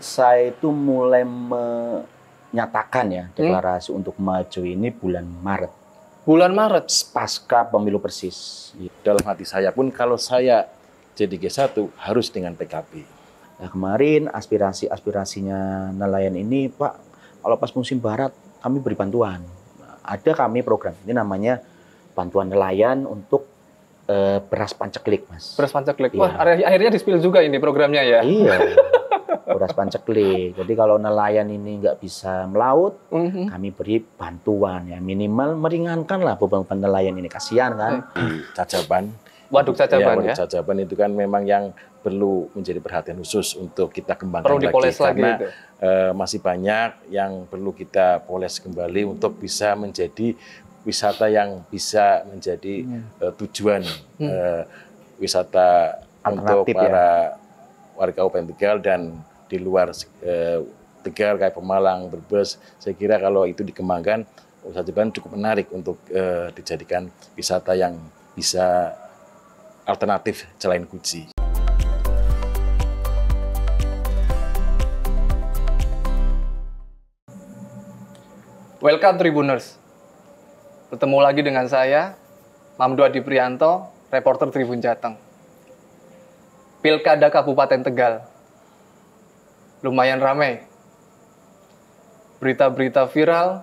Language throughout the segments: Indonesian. saya itu mulai menyatakan ya deklarasi untuk maju ini bulan Maret. Bulan Maret? Pasca pemilu persis. Dalam hati saya pun kalau saya jadi G1 harus dengan PKB. Nah, kemarin aspirasinya nelayan ini, Pak, kalau pas musim barat kami beri bantuan. Ada kami program, ini namanya bantuan nelayan untuk beras panceklik, Mas. Beras panceklik. Wah, iya. Akhirnya di-spill juga ini programnya ya? Iya, beras panceklik. Jadi kalau nelayan ini nggak bisa melaut, kami beri bantuan. Ya minimal meringankanlah beban nelayan ini. Kasihan kan? Di Cacaban. Waduk Cacaban ya? Waduk Cacaban itu kan memang yang perlu menjadi perhatian khusus untuk kita kembangkan lagi. Karena masih banyak yang perlu kita poles kembali untuk bisa menjadi wisata yang bisa menjadi tujuan wisata untuk para warga Kabupaten Tegal dan di luar Tegal kayak Pemalang, Brebes. Saya kira kalau itu dikembangkan, usaha Jepang cukup menarik untuk dijadikan wisata yang bisa alternatif selain Guci. Welcome Tribuners. Bertemu lagi dengan saya, Mamduh Adi Prianto, reporter Tribun Jateng. Pilkada Kabupaten Tegal. Lumayan ramai. Berita-berita viral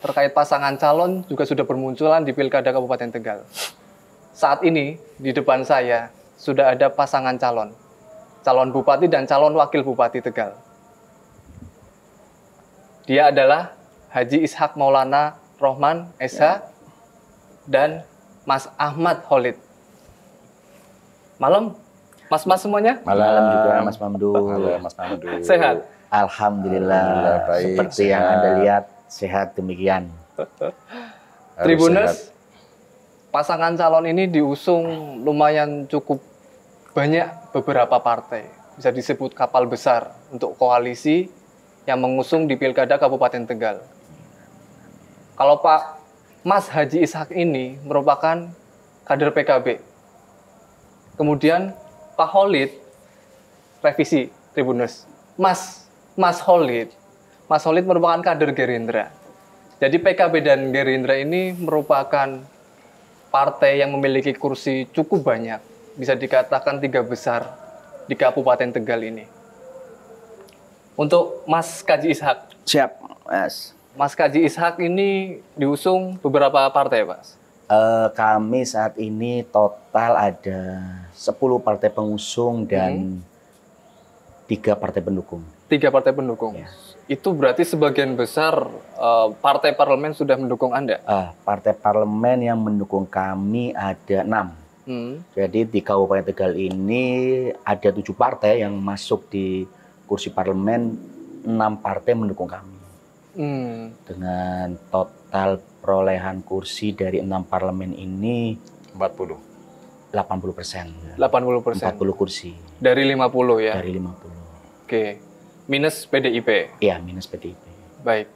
terkait pasangan calon juga sudah bermunculan di Pilkada Kabupaten Tegal. Saat ini, di depan saya, sudah ada pasangan calon. Calon Bupati dan calon Wakil Bupati Tegal. Dia adalah Haji Ishak Maulana Rohman, Esa, dan Mas Ahmad Kholid. Malam, mas-mas semuanya. Malam juga, Mas Mamduh. Mas Mamduh. Sehat? Alhamdulillah, baik. Seperti sehat. Yang Anda lihat, sehat demikian. Tribuners, pasangan calon ini diusung lumayan cukup banyak beberapa partai. Bisa disebut kapal besar untuk koalisi yang mengusung di Pilkada Kabupaten Tegal. Kalau Pak Mas Haji Ishak ini merupakan kader PKB. Kemudian Pak Kholid, revisi Tribuners. Mas Kholid merupakan kader Gerindra. Jadi PKB dan Gerindra ini merupakan partai yang memiliki kursi cukup banyak. Bisa dikatakan 3 besar di Kabupaten Tegal ini. Untuk Mas Haji Ishak. Siap, Mas. Mas Haji Ishak ini diusung beberapa partai, Pak? Kami saat ini total ada 10 partai pengusung dan 3 partai pendukung. 3 partai pendukung? Ya. Itu berarti sebagian besar partai parlemen sudah mendukung Anda? Partai parlemen yang mendukung kami ada 6. Jadi di Kabupaten Tegal ini ada 7 partai yang masuk di kursi parlemen, 6 partai mendukung kami. Dengan total perolehan kursi dari 6 parlemen ini 80%. 80 kursi. Dari 50 ya? Dari 50. Oke. Minus PDIP? Iya, minus PDIP. Baik.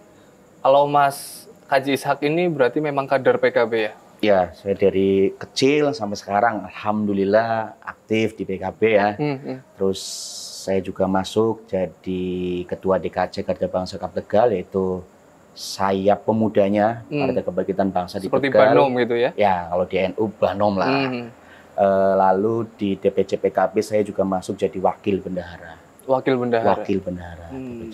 Kalau Mas Haji Ishak ini berarti memang kader PKB ya? Iya, saya dari kecil sampai sekarang alhamdulillah aktif di PKB ya. Terus saya juga masuk jadi ketua DKC Karya Bangsa Tegal, yaitu sayap pemudanya Partai Kebangkitan Bangsa di Tegal. Seperti Banom gitu ya? Ya, kalau di NU Banom lah. Lalu di DPC PKP saya juga masuk jadi wakil bendahara. DPC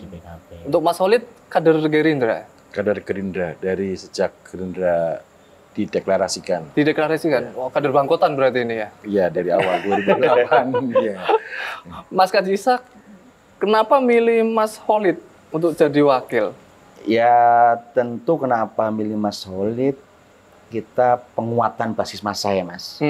PKP. Untuk Mas Kholid, kader Gerindra? Kader Gerindra, dari sejak Gerindra dideklarasikan. Dideklarasikan? Ya. Oh, kader bangkotan berarti ini ya? Iya, dari awal 2008. Ya. Mas Haji Ishak, kenapa milih Mas Kholid untuk jadi wakil? Ya tentu kenapa milih Mas Kholid, kita penguatan basis massa ya Mas.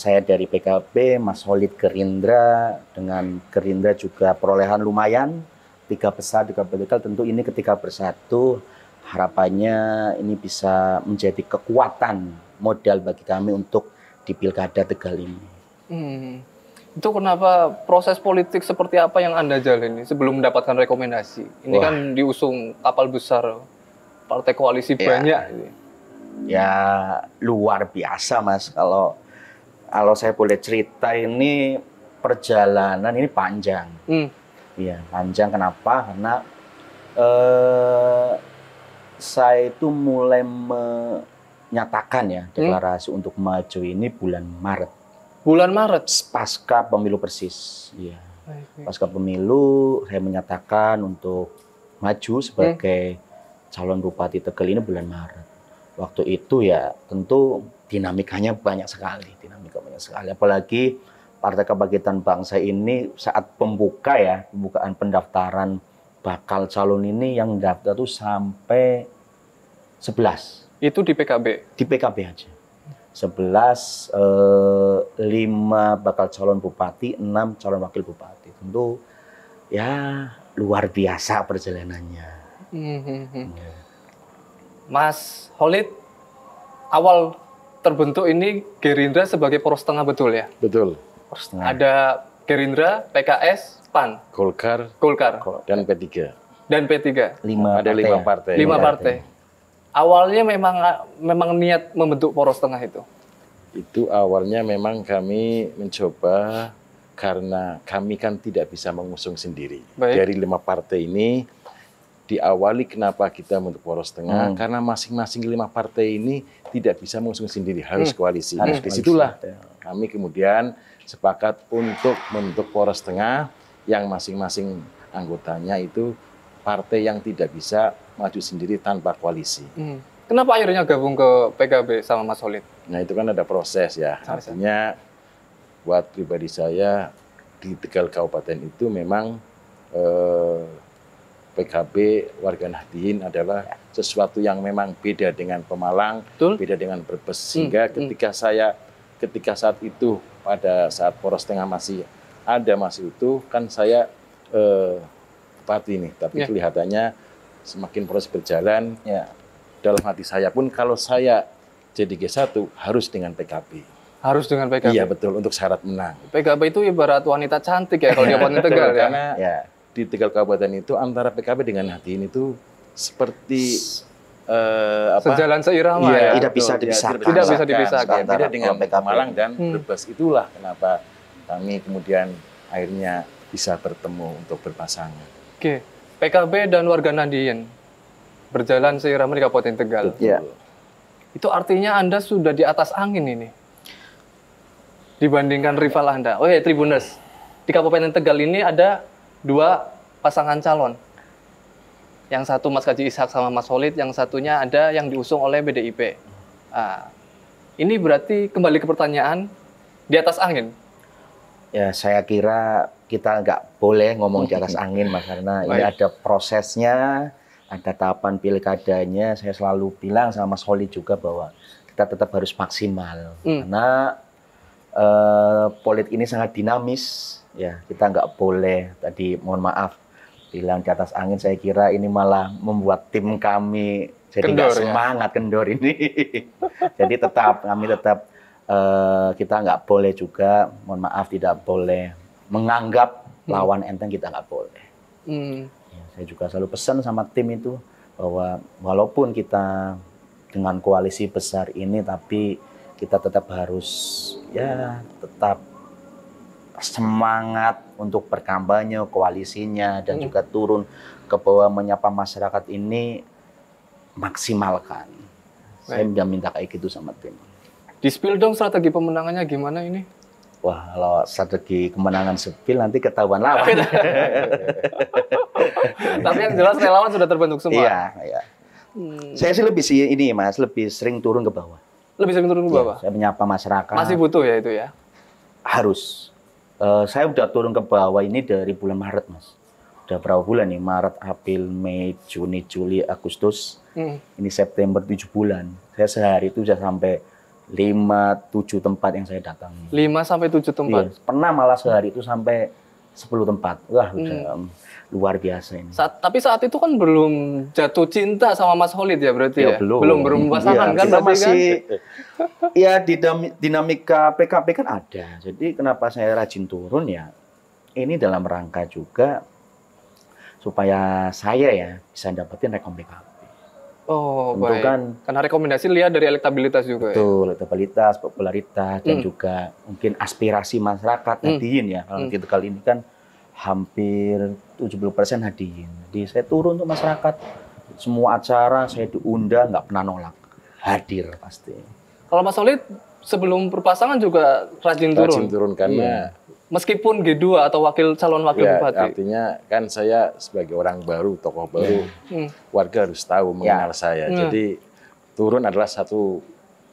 Saya dari PKB, Mas Kholid Gerindra, dengan Gerindra juga perolehan lumayan. 3 besar, 3 besar, tentu ini ketika bersatu, harapannya ini bisa menjadi kekuatan modal bagi kami untuk di Pilkada Tegal ini. Itu kenapa proses politik seperti apa yang Anda jalani sebelum mendapatkan rekomendasi? Ini kan diusung kapal besar, partai koalisi banyak. Ya luar biasa Mas, kalau saya boleh cerita ini perjalanan ini panjang. Iya, panjang. Kenapa? Karena saya itu mulai menyatakan ya deklarasi untuk maju ini bulan Maret. Bulan Maret? Pasca pemilu persis. Iya. Pasca pemilu saya menyatakan untuk maju sebagai calon Bupati Tegal ini bulan Maret. Waktu itu ya tentu dinamikanya banyak sekali. Apalagi Partai Kebangkitan Bangsa ini saat pembuka ya, pembukaan pendaftaran bakal calon ini yang daftar tuh sampai 11. Itu di PKB? Di PKB aja. 11, 5 bakal calon bupati, 6 calon wakil bupati. Tentu ya luar biasa perjalanannya. Mas Kholid, awal terbentuk ini Gerindra sebagai poros tengah, betul ya? Betul. Poros tengah. Ada Gerindra, PKS, PAN, Golkar, dan P3. Dan P3. Ada lima partai. Awalnya memang niat membentuk poros tengah itu. Itu awalnya memang kami mencoba karena kami kan tidak bisa mengusung sendiri. Baik. Dari 5 partai ini diawali kenapa kita membentuk poros tengah, karena masing-masing 5 partai ini tidak bisa mengusung sendiri, harus koalisi. Disitulah kami kemudian sepakat untuk membentuk poros tengah yang masing-masing anggotanya itu partai yang tidak bisa maju sendiri tanpa koalisi. Kenapa akhirnya gabung ke PKB sama Mas Kholid? Nah itu kan ada proses ya, artinya buat pribadi saya di Tegal Kabupaten itu memang PKB warga Nahdien adalah sesuatu yang memang beda dengan Pemalang, beda dengan Brebes, sehingga ketika saat itu pada saat poros tengah masih ada itu kan saya bupati nih, tapi kelihatannya semakin proses berjalan dalam hati saya pun kalau saya jadi G1 harus dengan PKB. Harus dengan PKB. Iya betul, untuk syarat menang. PKB itu ibarat wanita cantik ya kalau di Kabupaten Tegal ya. Karena di Tegal Kabupaten itu antara PKB dengan Nahdien itu seperti sejalan seirama ya. Tidak bisa dipisahkan. Tidak bisa dipisahkan. Beda dengan Malang dan Brebes, itulah kenapa kami kemudian akhirnya bisa bertemu untuk berpasangan. Oke, PKB dan warga Nahdien berjalan seirama di Kabupaten Tegal. Iya. Itu artinya Anda sudah di atas angin ini. Dibandingkan rival Anda. Oke, Tribuners, di Kabupaten Tegal ini ada 2 pasangan calon. Yang satu Mas Haji Ishak sama Mas Kholid, yang satunya ada yang diusung oleh PDIP. Nah, ini berarti kembali ke pertanyaan, di atas angin? Ya, saya kira kita nggak boleh ngomong di atas angin, Mas, karena ini ada prosesnya, ada tahapan pilkadanya. Saya selalu bilang sama Mas Kholid juga bahwa kita tetap harus maksimal, karena politik ini sangat dinamis ya, kita nggak boleh tadi mohon maaf bilang di atas angin. Saya kira ini malah membuat tim kami jadi kendor, semangat kendor ini. Jadi tetap kami tetap kita nggak boleh juga mohon maaf, tidak boleh menganggap lawan enteng, kita nggak boleh. Ya, saya juga selalu pesan sama tim itu bahwa walaupun kita dengan koalisi besar ini tapi kita tetap harus ya tetap semangat untuk berkampanye koalisinya dan juga turun ke bawah menyapa masyarakat ini maksimalkan. Saya minta kayak gitu sama tim. Di-spill dong strategi pemenangannya gimana ini? Wah, kalau strategi kemenangan sepil nanti ketahuan lawan. Tapi yang jelas relawan sudah terbentuk semua. Iya, iya. Saya sih lebih ini Mas, lebih sering turun ke bawah. Lebih sering turun ke bawah? Saya menyapa masyarakat. Masih butuh ya itu ya? Harus. Saya udah turun ke bawah ini dari bulan Maret, Mas. Udah berapa bulan nih? Maret, April, Mei, Juni, Juli, Agustus. Ini September 7 bulan. Saya sehari itu sudah sampai 5-7 tempat yang saya datangi. 5-7 tempat? Iya. Pernah malah sehari itu sampai 10 tempat. Wah, udah luar biasa ini. Tapi saat itu kan belum jatuh cinta sama Mas Kholid ya berarti ya? Belum pasangan kan? Kita masih, kan? Ya dinamika PKB kan ada. Jadi kenapa saya rajin turun ya, ini dalam rangka juga supaya saya ya bisa dapetin rekom PKB. Oh tentu baik. Kan, karena rekomendasi lihat dari elektabilitas juga. Betul, ya? Elektabilitas, popularitas, dan juga mungkin aspirasi masyarakat Nahdien ya. Kalau kita kali ini kan hampir 70% hadirin. Jadi saya turun ke masyarakat, semua acara saya diundang, nggak pernah nolak, hadir pasti. Kalau Mas Kholid sebelum berpasangan juga rajin turun karena meskipun G2 atau wakil calon wakil bupati. Artinya kan saya sebagai orang baru, tokoh baru, warga harus tahu mengenal saya. Jadi turun adalah satu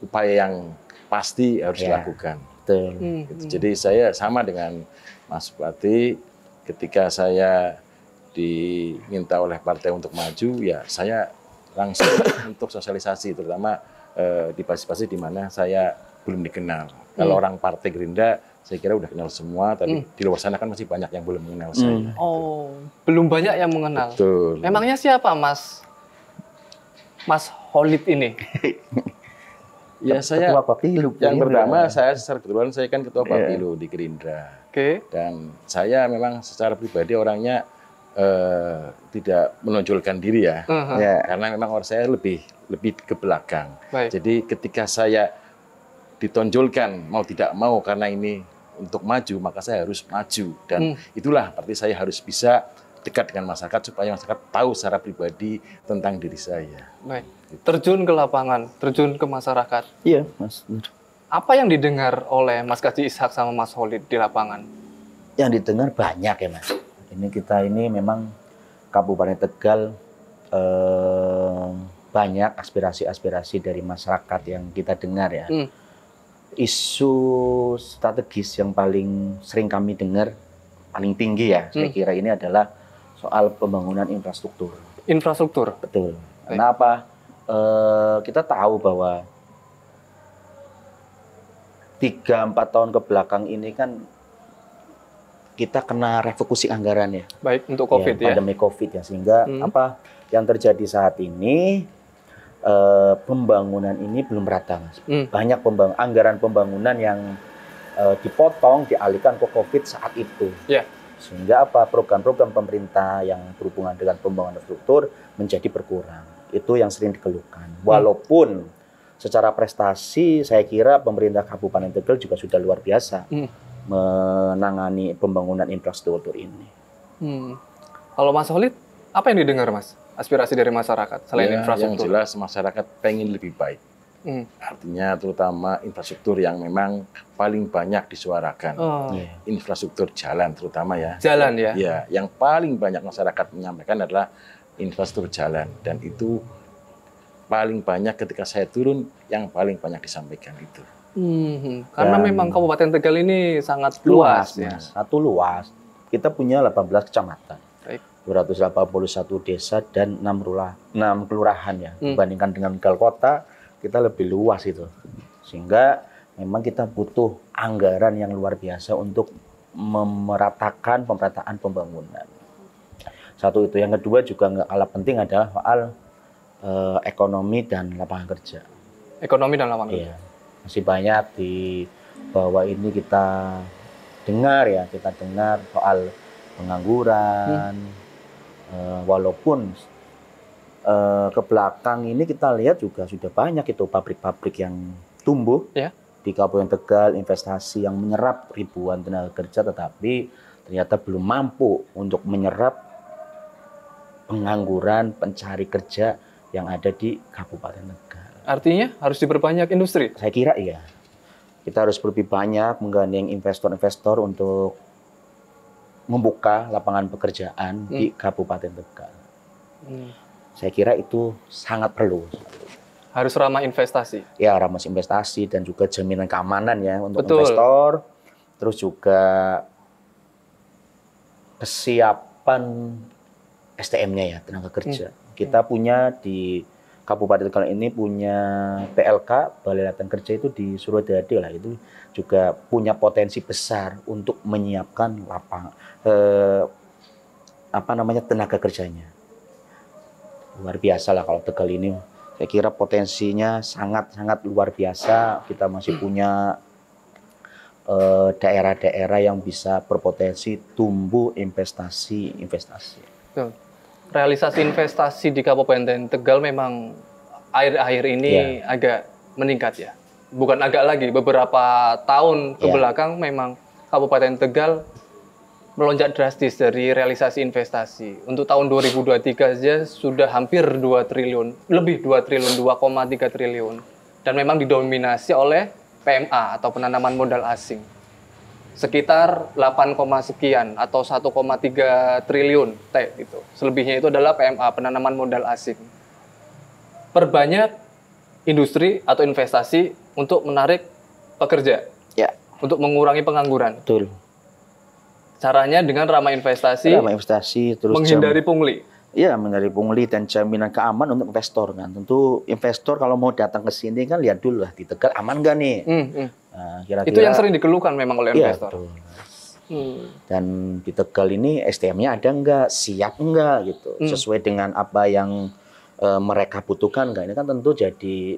upaya yang pasti harus dilakukan. Betul. Gitu. Jadi saya sama dengan Mas Bupati, ketika saya diminta oleh partai untuk maju, ya saya langsung untuk sosialisasi, terutama di pasti-pasti di mana saya belum dikenal. Kalau orang partai Gerindra, saya kira udah kenal semua, tapi di luar sana kan masih banyak yang belum mengenal saya. Oh, gitu. Belum banyak yang mengenal. Betul. Memangnya siapa Mas Kholid ini? Ya, saya ketua Bapilu. Yang pertama, saya secara kebetulan saya kan ketua Bapilu di Gerindra. Oke. Dan saya memang secara pribadi orangnya tidak menonjolkan diri ya. Karena memang orang saya lebih ke belakang. Baik. Jadi ketika saya ditonjolkan mau tidak mau karena ini untuk maju, maka saya harus maju, dan itulah berarti saya harus bisa dekat dengan masyarakat supaya masyarakat tahu secara pribadi tentang diri saya. Baik. Gitu. Terjun ke lapangan, terjun ke masyarakat. Iya, Mas. Apa yang didengar oleh Mas Haji Ishak sama Mas Kholid di lapangan? Yang didengar banyak ya, Mas. Ini kita ini memang Kabupaten Tegal banyak aspirasi-aspirasi dari masyarakat yang kita dengar ya. Isu strategis yang paling sering kami dengar, paling tinggi ya, saya kira ini adalah soal pembangunan infrastruktur. Infrastruktur? Betul. Karena apa? Kita tahu bahwa 3-4 tahun ke belakang ini kan kita kena refocusing anggaran ya. Baik, untuk COVID ya. Pandemi COVID ya, sehingga apa yang terjadi saat ini, pembangunan ini belum merata, Mas. Banyak anggaran pembangunan yang dipotong, dialihkan ke COVID saat itu. Sehingga apa program-program pemerintah yang berhubungan dengan pembangunan struktur menjadi berkurang. Itu yang sering dikeluhkan. Walaupun secara prestasi saya kira pemerintah Kabupaten Tegal juga sudah luar biasa menangani pembangunan infrastruktur ini. Kalau Mas Kholid, apa yang didengar, Mas? Aspirasi dari masyarakat selain infrastruktur? Yang jelas masyarakat pengen lebih baik. Artinya terutama infrastruktur yang memang paling banyak disuarakan. Infrastruktur jalan terutama ya. Jalan ya? Ya, yang paling banyak masyarakat menyampaikan adalah infrastruktur jalan. Dan itu paling banyak ketika saya turun, yang paling banyak disampaikan itu. Karena memang Kabupaten Tegal ini sangat luas. Luas. Kita punya 18 kecamatan. 281 desa dan 6 kelurahan ya. Dibandingkan dengan Tegal Kota, kita lebih luas itu. Sehingga memang kita butuh anggaran yang luar biasa untuk memeratakan pemerataan pembangunan. Satu itu. Yang kedua juga nggak kalah penting adalah soal ekonomi dan lapangan kerja. Ekonomi dan lapangan kerja. Masih banyak di bawah ini kita dengar ya, soal pengangguran. Walaupun ke belakang ini kita lihat juga sudah banyak itu pabrik-pabrik yang tumbuh di Kabupaten Tegal, investasi yang menyerap ribuan tenaga kerja, tetapi ternyata belum mampu untuk menyerap pengangguran, pencari kerja yang ada di Kabupaten Tegal. Artinya harus diperbanyak industri? Saya kira iya. Kita harus lebih banyak menggandeng investor-investor untuk membuka lapangan pekerjaan di Kabupaten Tegal. Saya kira itu sangat perlu. Harus ramah investasi. Ya, ramah investasi dan juga jaminan keamanan ya untuk investor. Terus juga kesiapan STM-nya ya, tenaga kerja. Kita punya di Kabupaten Tegal ini punya PLK, Balai Latihan Kerja itu di Suradadi lah, itu juga punya potensi besar untuk menyiapkan lapangan tenaga kerjanya. Luar biasa lah kalau Tegal ini. Saya kira potensinya sangat-sangat luar biasa. Kita masih punya daerah-daerah yang bisa berpotensi tumbuh investasi. Realisasi investasi di Kabupaten Tegal memang akhir-akhir ini agak meningkat ya. Bukan agak lagi, beberapa tahun ke belakang memang Kabupaten Tegal melonjak drastis dari realisasi investasi. Untuk tahun 2023 saja sudah hampir 2 triliun, lebih 2 triliun, 2,3 triliun. Dan memang didominasi oleh PMA atau penanaman modal asing. Sekitar 8, sekian atau 1,3 triliun T gitu. Selebihnya itu adalah PMA, penanaman modal asing. Perbanyak industri atau investasi untuk menarik pekerja. Ya. Untuk mengurangi pengangguran. Betul. Caranya dengan ramah investasi, terus menghindari pungli. Iya, menghindari pungli dan jaminan keamanan untuk investor kan. Tentu investor kalau mau datang ke sini kan lihat dulu lah di Tegal aman gak nih. Nah, kira-kira, itu yang sering dikeluhkan memang oleh investor. Iya, betul. Dan di Tegal ini STM-nya ada nggak, siap nggak gitu, sesuai dengan apa yang mereka butuhkan nggak. Ini kan tentu jadi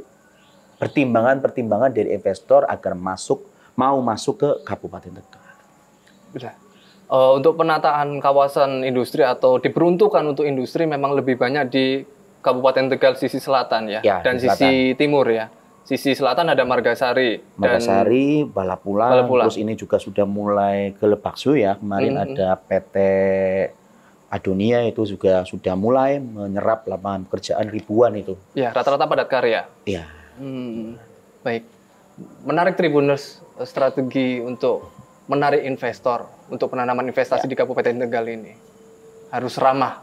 pertimbangan dari investor agar mau masuk ke Kabupaten Tegal. Bisa. Untuk penataan kawasan industri atau diperuntukkan untuk industri memang lebih banyak di Kabupaten Tegal sisi selatan ya, dan sisi timur ya. Sisi selatan ada Margasari, Balapulang. Terus ini juga sudah mulai Gelebaksu ya. Kemarin ada PT Adonia itu juga sudah mulai menyerap lapangan pekerjaan ribuan itu. Ya, rata-rata padat karya. Iya. Baik. Menarik Tribuners, strategi untuk menarik investor untuk penanaman investasi di Kabupaten Tegal ini harus ramah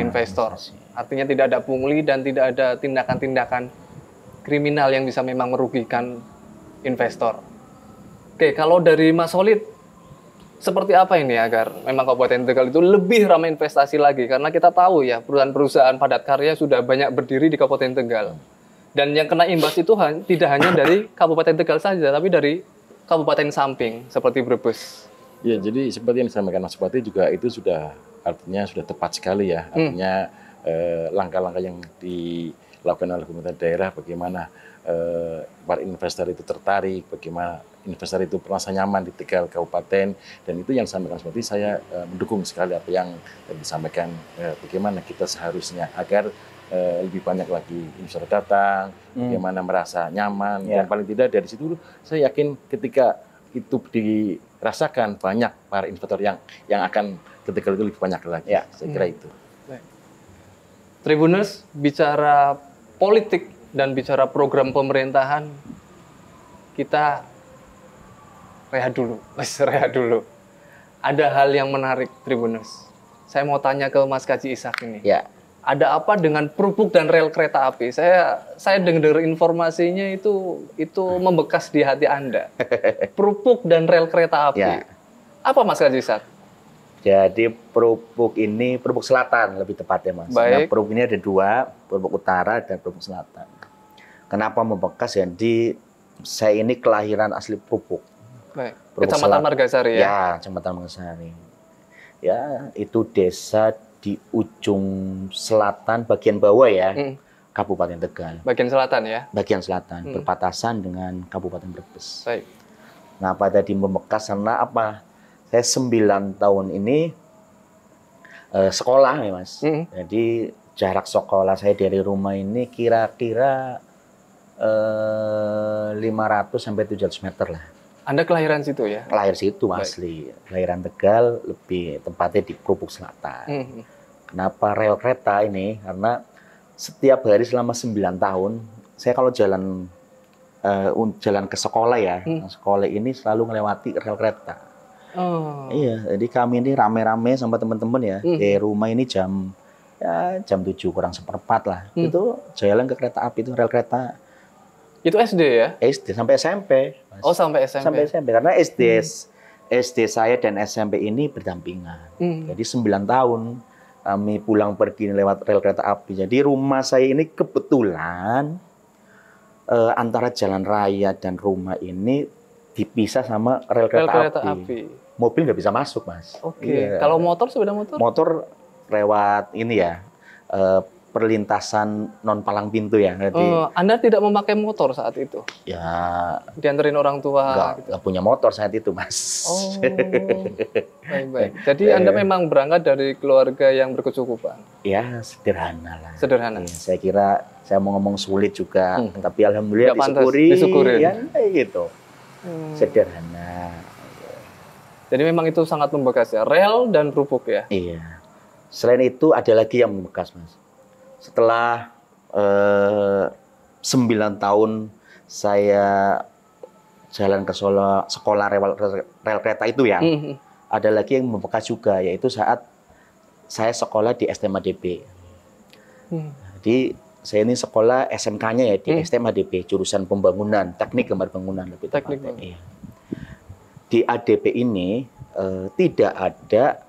investor. Artinya tidak ada pungli dan tidak ada tindakan-tindakan kriminal yang bisa memang merugikan investor. Oke, kalau dari Mas Kholid, seperti apa ini agar memang Kabupaten Tegal itu lebih ramah investasi lagi? Karena kita tahu ya perusahaan-perusahaan padat karya sudah banyak berdiri di Kabupaten Tegal. Dan yang kena imbas itu tidak hanya dari Kabupaten Tegal saja, tapi dari kabupaten samping seperti Brebes. Ya, jadi seperti yang disampaikan Mas Bupati juga itu sudah artinya sudah tepat sekali ya. Artinya langkah-langkah yang dilakukan oleh pemerintah daerah bagaimana para investor itu tertarik, bagaimana investor itu merasa nyaman di Tegal Kabupaten, dan itu yang disampaikan Mas Bupati, saya mendukung sekali apa yang disampaikan bagaimana kita seharusnya agar lebih banyak lagi investor datang, bagaimana merasa nyaman, dan paling tidak dari situ saya yakin ketika itu dirasakan banyak para investor yang akan ketika itu lebih banyak lagi. Ya, saya kira itu. Tribuners, bicara politik dan bicara program pemerintahan, kita rehat dulu. Ada hal yang menarik Tribuners. Saya mau tanya ke Mas Haji Ishak ini. Ya. Ada apa dengan Perupuk dan rel kereta api? Saya dengar informasinya itu membekas di hati Anda. Perupuk dan rel kereta api. Ya. Apa Mas Haji Ishak? Jadi Perupuk ini, Perupuk Selatan lebih tepatnya Mas. Nah, Perupuk ini ada dua, Perupuk Utara dan Perupuk Selatan. Kenapa membekas? Jadi saya ini kelahiran asli Perupuk. Kecamatan Margasari ya? Ya, Kecamatan Margasari. Ya, itu desa di ujung selatan bagian bawah ya, Kabupaten Tegal. Bagian selatan ya? Bagian selatan, berbatasan dengan Kabupaten Brebes. Baik. Kenapa tadi membekas? Karena apa? Saya 9 tahun ini sekolah ya Mas. Jadi jarak sekolah saya dari rumah ini kira-kira 500-700 meter lah. Anda kelahiran situ ya? Lahir situ asli. Kelahiran Tegal, lebih tempatnya di Perupuk Selatan. Kenapa rel kereta ini? Karena setiap hari selama 9 tahun, saya kalau jalan ke sekolah ya, sekolah ini selalu melewati rel kereta. Iya, jadi kami ini rame-rame sama teman-teman ya. Dari rumah ini jam 7:15 lah. Itu jalan ke kereta api, itu rel kereta. Itu SD ya? SD sampai SMP. Mas. Oh, sampai SMP. Sampai SMP karena SD saya dan SMP ini berdampingan. Jadi 9 tahun kami pulang pergi lewat rel kereta api. Jadi rumah saya ini kebetulan antara jalan raya dan rumah ini dipisah sama rel kereta api. Mobil nggak bisa masuk, Mas. Oke. Yeah. Kalau motor, sepeda motor? Motor lewat ini ya. Perlintasan non palang pintu ya. Jadi, Anda tidak memakai motor saat itu? Ya. Dianterin orang tua? Nggak punya motor saat itu, Mas. Oh, baik-baik. Jadi Anda memang berangkat dari keluarga yang berkecukupan? Ya, sederhana lah. Sederhana? Ya, saya kira saya mau ngomong sulit juga, tapi alhamdulillah disyukuri. Ya, gitu. Sederhana. Jadi memang itu sangat membekas ya, rel dan kerupuk ya? Iya. Selain itu ada lagi yang membekas, Mas. Setelah 9 tahun saya jalan ke Solo, sekolah rel kereta itu ya, ada lagi yang membekas juga, yaitu saat saya sekolah di STM ADP. Jadi saya ini sekolah SMK-nya ya di STM ADP, jurusan pembangunan, teknik gambar bangunan lebih tepatnya. Iya. Di ADP ini tidak ada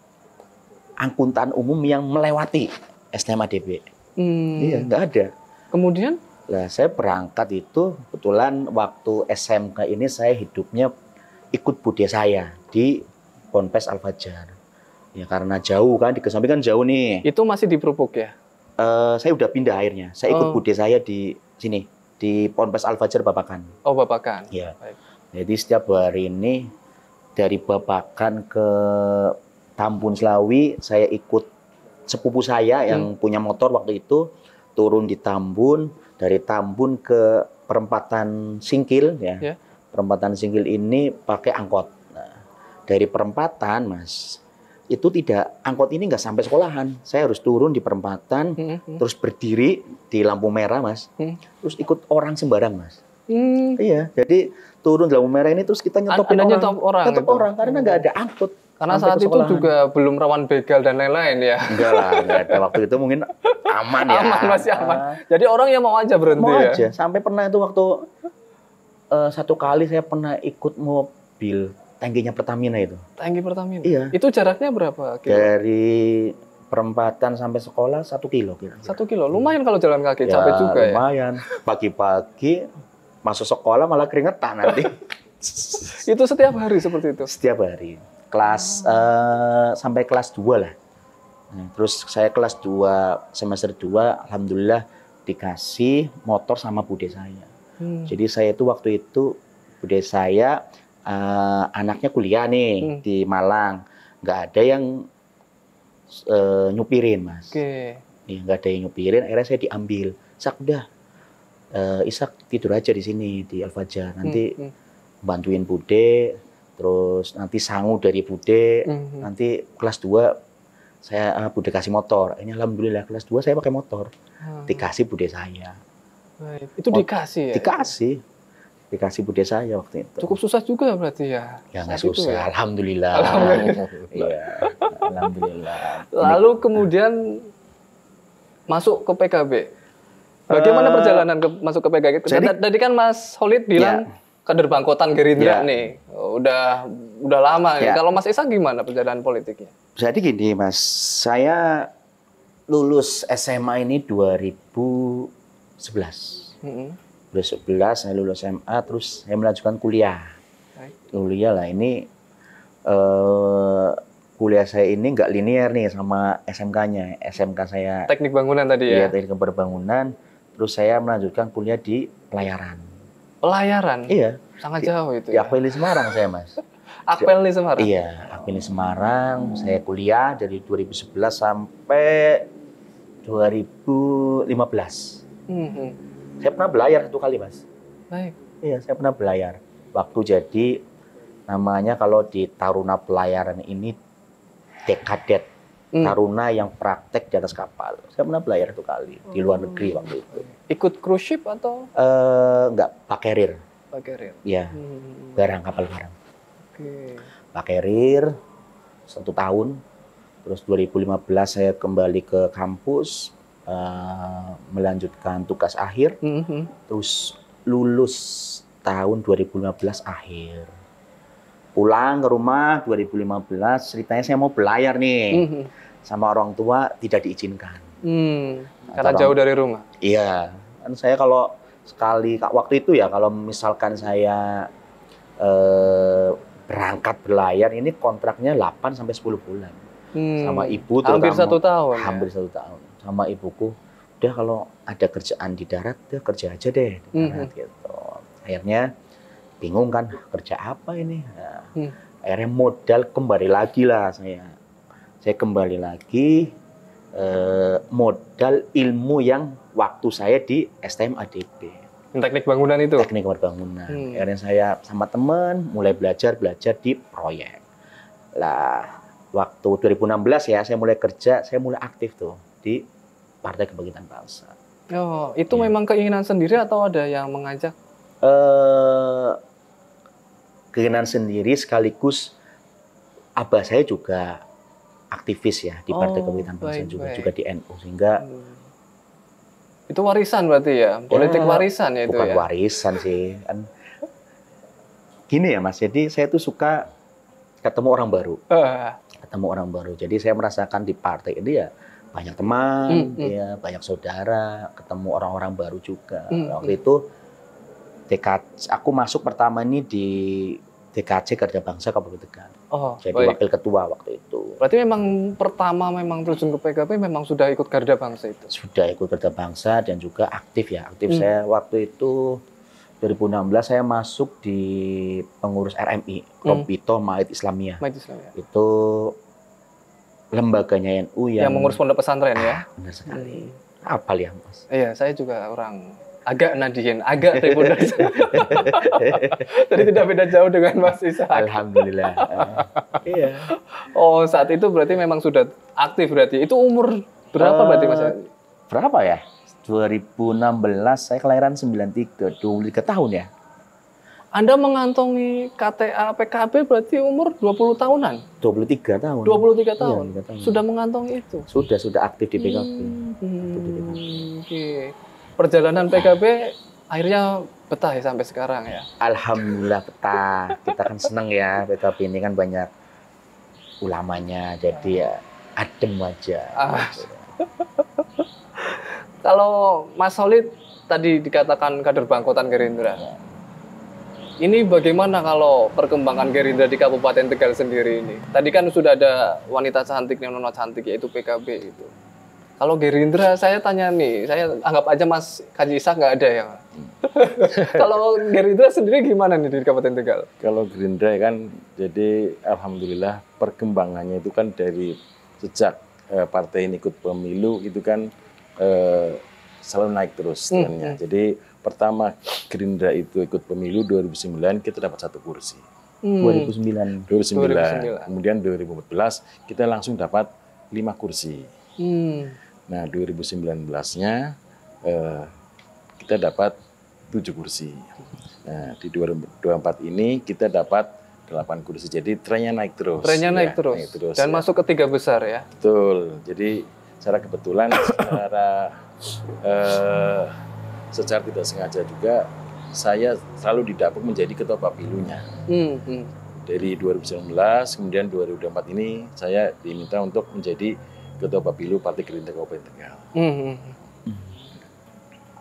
angkutan umum yang melewati STM ADP. Iya, nggak ada. Kemudian? Nah, saya berangkat itu kebetulan waktu SMK ini saya hidupnya ikut budaya saya di Ponpes Al-Fajar. Ya karena jauh kan, di Kesambi kan jauh nih. Itu masih di Perupuk ya? Saya udah pindah akhirnya. Saya ikut budaya saya di sini, di Ponpes Al-Fajar Babakan. Oh, Babakan. Iya. Jadi setiap hari ini dari Babakan ke Tampun Selawi saya ikut sepupu saya yang punya motor waktu itu, turun di Tambun, dari Tambun ke Perempatan Singkil ya. Perempatan Singkil ini pakai angkot. Dari perempatan, Mas, itu tidak, angkot ini nggak sampai sekolahan. Saya harus turun di perempatan, terus berdiri di lampu merah, Mas, terus ikut orang sembarang, Mas. Iya, jadi turun di lampu merah ini terus kita nyetopin orang, nyetop gitu. Orang karena nggak ada angkot. Karena saat itu juga belum rawan begal dan lain-lain ya. Enggak lah, enggak ada. Waktu itu mungkin aman ya. Aman, masih aman. Jadi orang yang mau aja berhenti mau ya. Aja. Sampai pernah itu waktu satu kali saya pernah ikut mobil. Tangkinya Pertamina itu. Tangki Pertamina? Iya. Itu jaraknya berapa kilo? Dari perempatan sampai sekolah 1 kilo. Kira-kira. 1 kilo? Lumayan kalau jalan kaki, ya, capek juga lumayan. Ya? Lumayan. Pagi-pagi masuk sekolah malah keringetan nanti. Itu setiap hari seperti itu? Setiap hari. Kelas sampai kelas 2 lah. Terus saya kelas 2, semester 2, alhamdulillah dikasih motor sama bude saya. Jadi saya itu waktu itu, bude saya... anaknya kuliah nih di Malang, nggak ada yang nyupirin, Mas. Okay. Ya, nggak ada yang nyupirin, akhirnya saya diambil. Isak, udah, Isak tidur aja di sini di Al-Fajar. Nanti bantuin bude, terus nanti sangu dari bude, nanti kelas 2 saya bude kasih motor. Ini alhamdulillah kelas 2 saya pakai motor, dikasih bude saya. Baik. Itu dikasih ya? Dikasih. Dikasih budaya saya waktu itu. Cukup susah juga berarti ya? Ya nggak susah, ya? Alhamdulillah. Alhamdulillah. Ya, alhamdulillah. Lalu kemudian masuk ke PKB. Bagaimana perjalanan masuk ke PKB? Jadi, tadi kan Mas Kholid bilang kader bangkotan Gerindra nih. Udah lama. Ya. Kalau Mas Ishak gimana perjalanan politiknya? Jadi gini Mas, saya lulus SMA ini 2011. 2011 saya lulus SMA, terus saya melanjutkan kuliah. Kuliah lah ini, kuliah saya ini nggak linear nih sama SMK-nya. SMK saya teknik bangunan tadi ya? Iya, teknik berbangunan. Terus saya melanjutkan kuliah di pelayaran. Pelayaran? Iya. Sangat jauh itu ya? Di Akpel Semarang saya, Mas. Akpel Semarang? Iya, Akpel Semarang. Saya kuliah dari 2011 sampai 2015. Saya pernah belayar 1 kali, Mas. Baik. Iya, saya pernah belayar. Waktu jadi namanya kalau di taruna pelayaran ini dekadet, taruna yang praktek di atas kapal. Saya pernah belayar 1 kali di luar negeri waktu itu. Ikut cruise ship atau? Enggak, pakai rir. Pakai rir. Iya, barang kapal barang. Okay. Pakai rir 1 tahun. Terus 2015 saya kembali ke kampus. Melanjutkan tugas akhir, terus lulus tahun 2015 akhir. Pulang ke rumah 2015, ceritanya saya mau belayar nih. Sama orang tua tidak diizinkan. Karena jauh dari rumah? Iya. Kan saya kalau sekali, waktu itu ya kalau misalkan saya berangkat belayar, ini kontraknya 8-10 bulan. Sama ibu terutama. Hampir 1 tahun. Hampir ya? 1 tahun. Sama ibuku, udah kalau ada kerjaan di darat, udah kerja aja deh di darat, gitu. Akhirnya bingung kan, kerja apa ini? Nah, akhirnya modal kembali lagi lah saya. Saya kembali lagi modal ilmu yang waktu saya di STM ADP. Teknik bangunan itu? Teknik bangunan. Akhirnya saya sama teman mulai belajar di proyek. Lah, waktu 2016 ya, saya mulai kerja, saya mulai aktif tuh di Partai Kebangkitan Bangsa. Oh, itu ya. Memang keinginan sendiri atau ada yang mengajak? Keinginan sendiri sekaligus abah saya juga aktivis ya di Partai Kebangkitan Bangsa, juga di NU, sehingga itu warisan berarti ya, politik warisan ya itu ya. Bukan warisan sih, kan. Gini ya Mas, jadi saya tuh suka ketemu orang baru. Jadi saya merasakan di partai ini ya banyak teman, ya banyak saudara, ketemu orang-orang baru juga. Waktu itu aku masuk pertama ini di DKC Karya Bangsa Kabupaten Tegal. Jadi wakil ketua waktu itu. Berarti memang pertama memang terjun ke PKB memang sudah ikut Garda Bangsa itu. Sudah ikut Garda Bangsa dan juga aktif ya. Aktif saya waktu itu 2016 saya masuk di pengurus RMI, Kopito Maid Islamiyah. Itu lembaganya NU yang mengurus pondok pesantren ya. Benar sekali. Apal ya, Mas. Iya, saya juga orang agak nadihin, agak Tribun Jateng. Jadi tidak beda jauh dengan Mas Ishak. Alhamdulillah. Iya. Oh, saat itu berarti memang sudah aktif berarti. Itu umur berapa berarti Mas? Berapa ya? 2016, saya kelahiran 93, 23 tahun ya. Anda mengantongi KTA PKB berarti umur 20 tahunan? 23 tahun. 23 tahun. Iya, 23 tahun. Sudah mengantongi itu? Sudah aktif di PKB. Oke. Perjalanan PKB akhirnya betah ya sampai sekarang ya? Alhamdulillah betah. Kita kan senang ya, PKB ini kan banyak ulamanya, jadi ya adem aja. Kalau Mas Kholid tadi dikatakan kader bangkotan Gerindra. Ini bagaimana kalau perkembangan Gerindra di Kabupaten Tegal sendiri ini? Tadi kan sudah ada wanita cantik dan nona cantik yaitu PKB itu. Kalau Gerindra saya tanya nih, saya anggap aja Mas Haji Ishak nggak ada ya. Kalau Gerindra sendiri gimana nih di Kabupaten Tegal? Kalau Gerindra kan jadi alhamdulillah perkembangannya itu kan dari sejak partai ini ikut pemilu itu kan selalu naik terus trennya. Jadi pertama Gerindra itu ikut pemilu 2009 kita dapat 1 kursi. 2009. Kemudian 2014 kita langsung dapat 5 kursi. Nah 2019-nya kita dapat 7 kursi. Nah di 2024 ini kita dapat 8 kursi. Jadi trennya naik terus. Trennya ya, naik terus. Dan ya. Masuk ke 3 besar ya. Betul. Jadi secara kebetulan, secara tidak sengaja juga, saya selalu didapuk menjadi ketua papilunya. Dari 2019, kemudian 2024 ini, saya diminta untuk menjadi ketua papilu Partai Gerindra Kabupaten Tegal.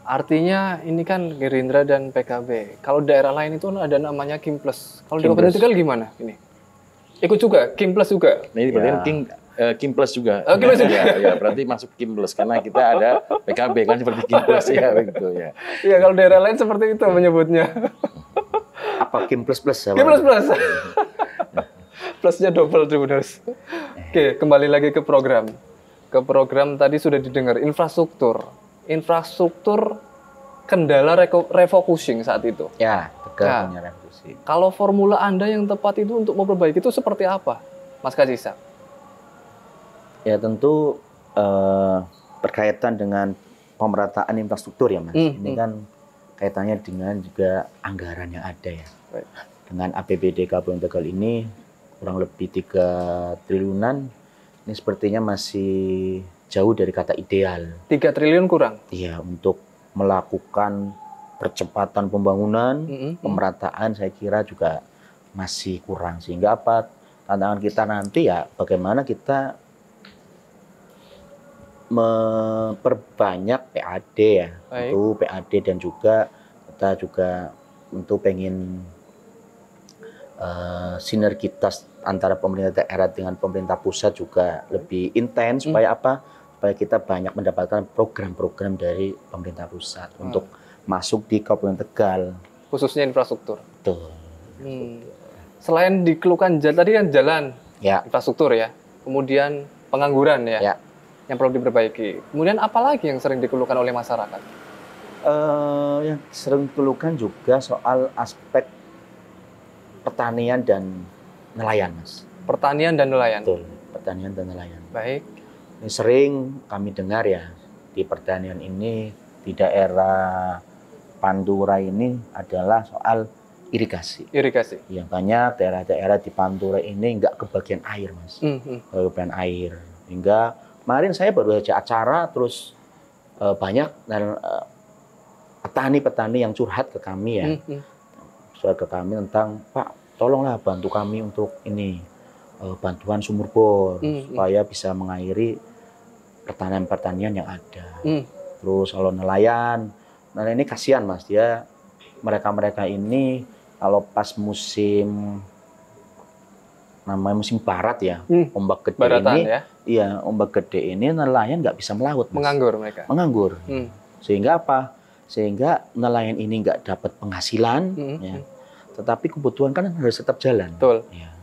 Artinya ini kan Gerindra dan PKB. Kalau daerah lain itu ada namanya Kim Plus. Kalau di Kabupaten Tegal gimana ini? Ikut juga, Kim Plus juga. Nah, ini berarti Kim. Kim Plus juga. Oh, Kim Plus juga. Ya, ya, berarti masuk Kim Plus karena kita ada PKB kan seperti Kim Plus ya gitu ya. Iya, kalau daerah lain seperti itu menyebutnya. Apa Kim Plus Plus ya? Kim Plus Plus. Plusnya double Tribuners. Oke, kembali lagi ke program. Ke program tadi sudah didengar infrastruktur. Infrastruktur kendala refocusing saat itu. Ya, Tegal punya refocusing. Kalau formula Anda yang tepat itu untuk memperbaiki itu seperti apa, Mas Haji Ishak? Ya tentu berkaitan dengan pemerataan infrastruktur ya Mas. Ini kan kaitannya dengan juga anggaran yang ada ya. Dengan APBD Kabupaten Tegal ini kurang lebih 3 triliunan. Ini sepertinya masih jauh dari kata ideal. 3 triliun kurang? Iya, untuk melakukan percepatan pembangunan, pemerataan saya kira juga masih kurang. Sehingga apa tantangan kita nanti ya bagaimana kita memperbanyak PAD ya, untuk PAD dan juga kita untuk pengen sinergitas antara pemerintah daerah dengan pemerintah pusat juga lebih intens supaya apa? Supaya kita banyak mendapatkan program-program dari pemerintah pusat untuk masuk di Kabupaten Tegal. Khususnya infrastruktur. Betul. Selain dikeluhkan tadi kan jalan, infrastruktur ya, kemudian pengangguran ya. Yang perlu diperbaiki. Kemudian apalagi yang sering dikeluhkan oleh masyarakat? Yang sering dikeluhkan juga soal aspek pertanian dan nelayan, Mas. Pertanian dan nelayan. Betul, pertanian dan nelayan. Baik. Ini sering kami dengar ya, di pertanian ini, di daerah Pandura ini adalah soal irigasi. Irigasi. Yang banyak daerah-daerah di Pandura ini nggak kebagian air, Mas. Kebagian air. Hingga kemarin saya baru saja acara, terus banyak dan petani-petani yang curhat ke kami ya. Soal ke kami tentang, Pak, tolonglah bantu kami untuk ini. Bantuan sumur bor supaya bisa mengairi pertanian-pertanian yang ada. Terus kalau nelayan, nelayan ini kasihan Mas, dia mereka-mereka ini kalau pas musim namanya musim barat ya, ombak gede baratan, ini, ya? Iya ombak gede ini nelayan nggak bisa melaut, Mas. Menganggur mereka. Menganggur. Sehingga apa? Sehingga nelayan ini nggak dapat penghasilan, ya. Tetapi kebutuhan kan harus tetap jalan. Betul. Ya.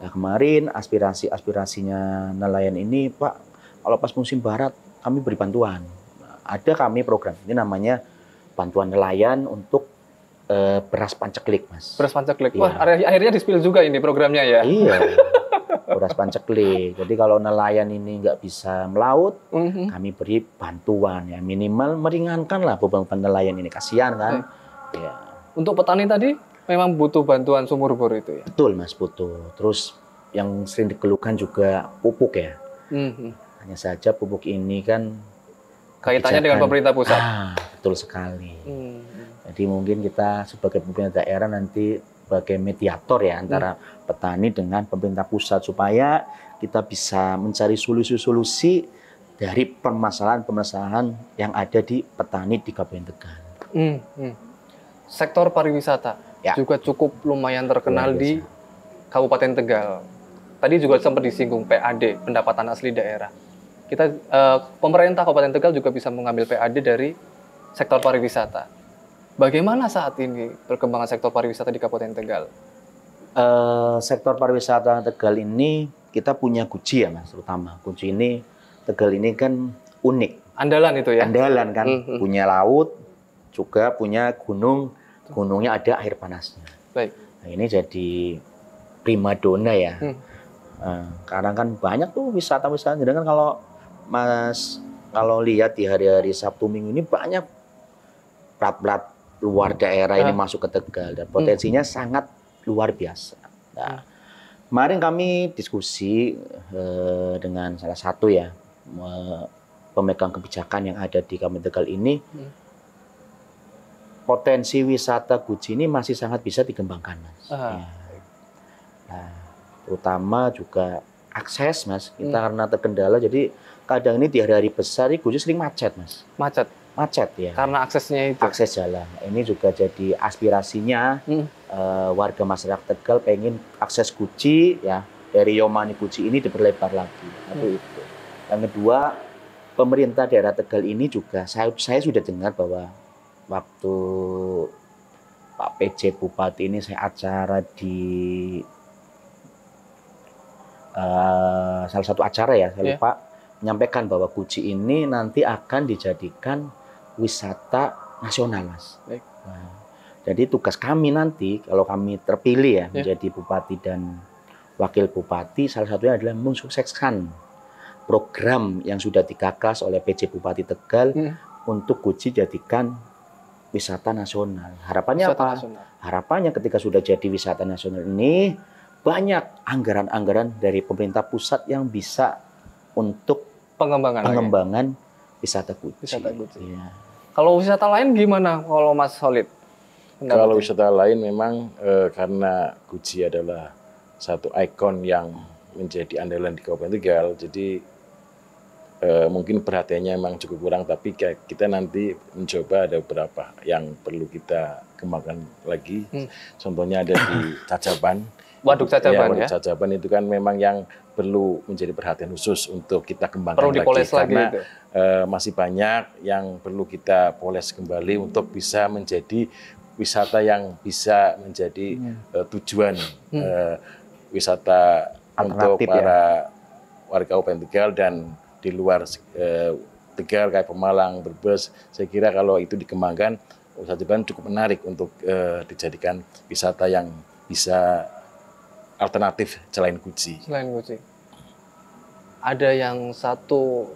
Nah, kemarin aspirasinya nelayan ini, Pak, kalau pas musim barat kami beri bantuan. Ada kami program ini namanya bantuan nelayan untuk beras panceklik, Mas. Beras panceklik. Iya. Wah, akhirnya di-spill juga ini programnya ya. Iya. Beras panceklik. Jadi kalau nelayan ini nggak bisa melaut, kami beri bantuan ya, minimal meringankanlah beban nelayan ini, kasihan kan. Ya. Untuk petani tadi memang butuh bantuan sumur bor itu ya? Betul, Mas, butuh. Terus yang sering dikeluhkan juga pupuk ya. Hanya saja pupuk ini kan kaitannya dengan pemerintah pusat. Ah, betul sekali. Jadi mungkin kita sebagai pemerintah daerah nanti sebagai mediator ya antara petani dengan pemerintah pusat supaya kita bisa mencari solusi-solusi dari permasalahan-permasalahan yang ada di petani di Kabupaten Tegal. Sektor pariwisata ya, juga cukup lumayan terkenal di Kabupaten Tegal. Tadi juga sempat disinggung PAD, pendapatan asli daerah. Kita pemerintah Kabupaten Tegal juga bisa mengambil PAD dari sektor pariwisata. Bagaimana saat ini perkembangan sektor pariwisata di Kabupaten Tegal? Sektor pariwisata Tegal ini kita punya Guci ya, Mas, terutama. Guci ini Tegal ini kan unik. Andalan itu ya. Andalan kan, punya laut, juga punya gunung. Gunungnya ada air panasnya. Baik. Nah, ini jadi primadona ya. Karena kan banyak tuh wisata-wisata. Sedangkan kalau Mas kalau lihat di hari-hari Sabtu Minggu ini banyak plat-plat luar daerah ini masuk ke Tegal dan potensinya sangat luar biasa. Nah, kemarin kami diskusi dengan salah satu ya pemegang kebijakan yang ada di Kabupaten Tegal ini. Potensi wisata Guci ini masih sangat bisa dikembangkan, Mas. Ya. Nah, terutama juga akses, Mas. Kita karena terkendala, jadi kadang ini di hari-hari besar Guci sering macet, Mas. Macet? Macet ya. Karena aksesnya itu? Akses jalan. Ini juga jadi aspirasinya warga masyarakat Tegal pengen akses Guci ya. Dari Yomani Guci ini diperlebar lagi. Itu. Yang kedua, pemerintah daerah Tegal ini juga, saya sudah dengar bahwa waktu Pak PJ Bupati ini saya acara di salah satu acara ya, saya lupa, menyampaikan bahwa Guci ini nanti akan dijadikan wisata nasional, Mas. Nah, jadi tugas kami nanti kalau kami terpilih ya menjadi Bupati dan Wakil Bupati, salah satunya adalah mensukseskan program yang sudah digagas oleh PJ Bupati Tegal untuk Guci jadikan wisata nasional. Harapannya wisata apa? Nasional. Harapannya ketika sudah jadi wisata nasional ini banyak anggaran-anggaran dari pemerintah pusat yang bisa untuk pengembangan wisata Guci. Wisata Guci. Ya. Kalau wisata lain gimana kalau Mas Kholid? Kalau wisata lain memang karena Guci adalah satu ikon yang menjadi andalan di Kabupaten Tegal, jadi mungkin perhatiannya memang cukup kurang, tapi kita nanti mencoba ada beberapa yang perlu kita kembangkan lagi. Contohnya ada di Cacaban. Waduk Cacaban ya. Waduk Cacaban itu kan memang yang perlu menjadi perhatian khusus untuk kita kembangkan lagi. Karena gitu. Masih banyak yang perlu kita poles kembali untuk bisa menjadi wisata yang bisa menjadi tujuan wisata untuk para warga Kabupaten Tegal dan di luar Tegal kayak Pemalang, Brebes. Saya kira kalau itu dikembangkan, usaha cukup menarik untuk dijadikan wisata yang bisa alternatif selain Guci? Selain Guci. Ada yang satu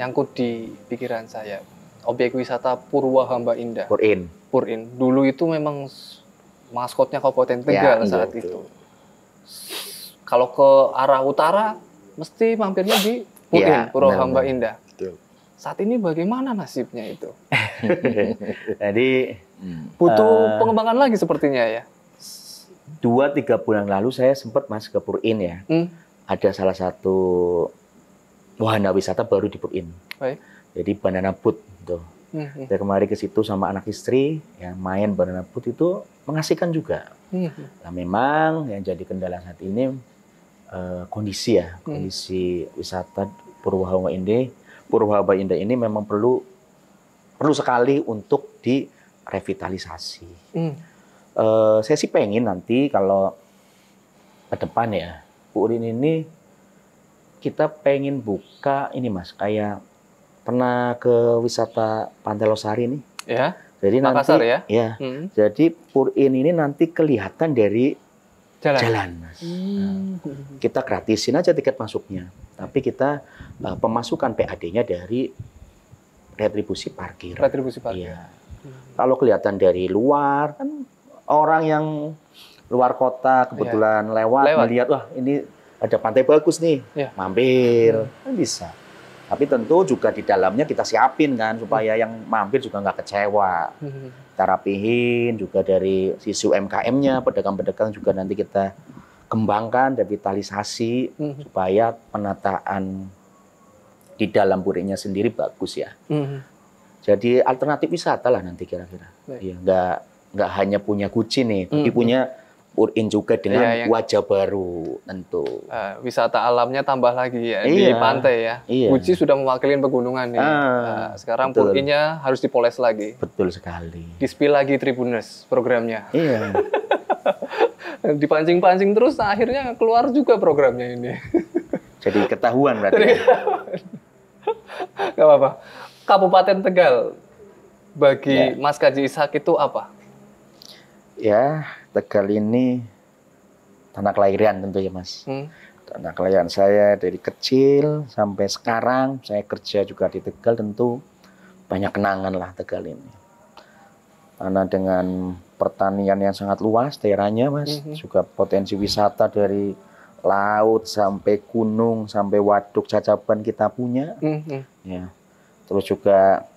nyangkut di pikiran saya. Objek wisata Purwahamba Indah. Purin. Purin. Dulu itu memang maskotnya Kabupaten Tegal ya, saat itu. Kalau ke arah utara, mesti mampirnya di Purin, ya, Purwahamba Indah. Betul. Saat ini bagaimana nasibnya itu? Jadi butuh pengembangan lagi sepertinya ya. 2-3 bulan lalu saya sempat mas ke Purin ya. Ada salah satu wahana wisata baru di Purin. Baik. Jadi banana boat tuh. Saya kemarin ke situ sama anak istri, yang main banana boat itu mengasihkan juga. Nah, memang yang jadi kendala saat ini kondisi ya, kondisi wisata Purwahamba Indah ini memang perlu sekali untuk direvitalisasi. Saya sih pengen nanti kalau ke depan ya, Purin ini kita pengen buka ini mas, kayak pernah ke wisata Pantai Losari nih. Ya. Jadi Makassar nanti ya. Ya. Jadi Purin ini nanti kelihatan dari jalan mas. Nah, kita gratisin aja tiket masuknya. Tapi kita pemasukan PAD-nya dari retribusi parkir. Retribusi parkir. Ya. Kalau kelihatan dari luar kan orang yang luar kota kebetulan ya, lewat melihat wah ini ada pantai bagus nih. Ya. Mampir. Kan bisa. Tapi tentu juga di dalamnya kita siapin kan supaya yang mampir juga nggak kecewa. Kita rapihin juga dari sisi UMKM-nya, pedagang-pedagang juga nanti kita kembangkan, revitalisasi supaya penataan di dalam Purinnya sendiri bagus ya. Jadi alternatif wisata lah nanti kira-kira. Ya, nggak hanya punya Guci nih, tapi punya Purin juga dengan ya, wajah baru tentu. Wisata alamnya tambah lagi ya, iya, di pantai ya. Iya. Guci sudah mewakili pegunungan nih. Sekarang Purinnya harus dipoles lagi. Betul sekali. Dispil lagi Tribuners programnya. Iya. Dipancing-pancing terus, nah akhirnya keluar juga programnya ini. Jadi ketahuan berarti. Gak apa-apa. Kabupaten Tegal bagi ya, Mas Haji Ishak itu apa? Ya, Tegal ini tanah kelahiran tentu ya mas. Tanah kelahiran saya dari kecil sampai sekarang, saya kerja juga di Tegal, tentu banyak kenangan lah Tegal ini. Karena dengan pertanian yang sangat luas daerahnya mas, juga potensi wisata dari laut sampai gunung sampai waduk Cacaban kita punya. Ya. Terus juga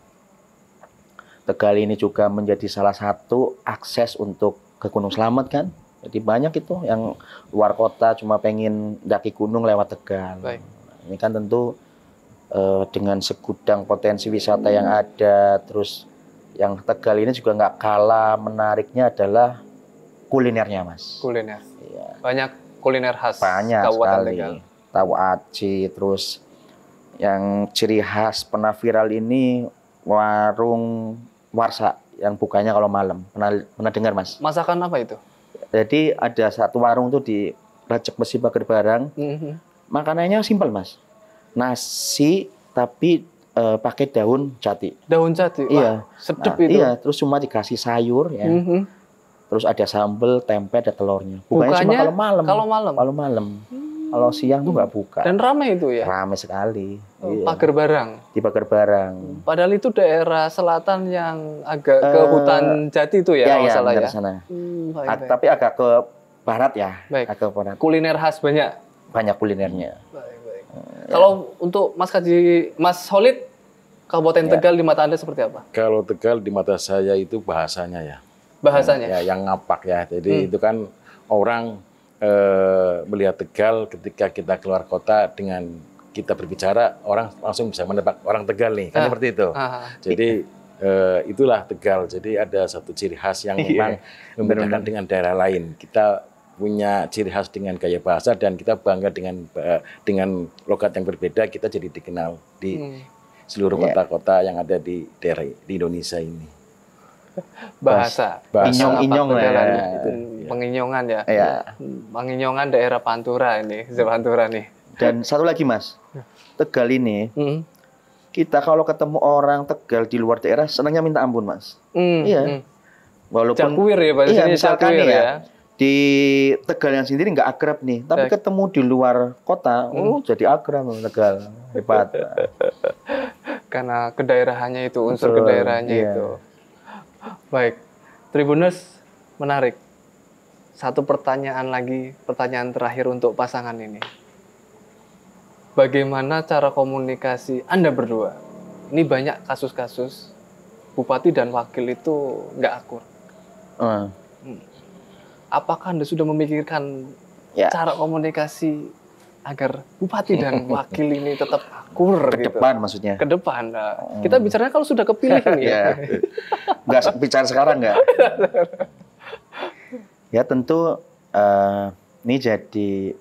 Tegal ini juga menjadi salah satu akses untuk ke Gunung Slamet kan. Jadi banyak itu yang luar kota cuma pengen daki gunung lewat Tegal. Baik. Ini kan tentu dengan segudang potensi wisata yang ada, terus yang Tegal ini juga nggak kalah menariknya adalah kulinernya mas. Kuliner. Iya. Banyak kuliner khas. Banyak sekali. Tegal. Tahu aci, terus yang ciri khas pernah viral ini warung Warsa yang bukanya kalau malam. Pernah dengar mas? Masakan apa itu? Jadi ada satu warung tuh di Rajek Besi Pagar Barang. Makanannya simpel mas, nasi tapi pakai daun jati. Daun jati. Iya. Wah, sedep itu. Iya. Terus cuma dikasih sayur ya. Terus ada sambel, tempe, ada telurnya. Bukanya cuma kalau malam. Kalau malam. Kalau malam. Kalau siang tuh nggak buka. Dan ramai itu ya? Ramai sekali. Iya. Pagar Barang? Di Pagar Barang. Padahal itu daerah selatan yang agak ke hutan jati itu ya? Iya, salah ya? Sana. Baik. Tapi agak ke barat ya? Baik. Agak ke barat. Kuliner khas banyak? Banyak kulinernya. Baik. Kalau ya, untuk Mas Kholid, Kabupaten Tegal di mata Anda seperti apa? Kalau Tegal di mata saya itu bahasanya ya. Bahasanya? Yang ngapak ya. Jadi itu kan orang melihat Tegal ketika kita keluar kota, dengan kita berbicara orang langsung bisa menebak orang Tegal nih kan seperti itu. Jadi itulah Tegal. Jadi ada satu ciri khas yang memang membedakan dengan daerah lain. Kita punya ciri khas dengan gaya bahasa dan kita bangga dengan logat yang berbeda. Kita jadi dikenal di seluruh kota-kota yang ada di daerah di Indonesia ini. Bahasa inyong-inyong ya, penginyongan ya. Iya. Penginyongan daerah Pantura ini, Pantura nih. Dan satu lagi mas, Tegal ini kita kalau ketemu orang Tegal di luar daerah senangnya minta ampun mas. Iya. Walaupun Jakwir ya, misalkan ya. di Tegal yang sendiri nggak akrab nih, tapi ketemu di luar kota, jadi akrab Tegal, hebat. Karena kedaerahannya itu, unsur kedaerahannya itu. Baik, Tribuners, menarik. Satu pertanyaan lagi, pertanyaan terakhir untuk pasangan ini. Bagaimana cara komunikasi Anda berdua? Ini banyak kasus-kasus bupati dan wakil itu nggak akur. Apakah Anda sudah memikirkan cara komunikasi agar bupati dan wakil ini tetap akur? Ke depan gitu, maksudnya? Ke depan. Nah, kita bicaranya kalau sudah kepilih nih. Nggak bicara sekarang nggak? Ya tentu ini jadi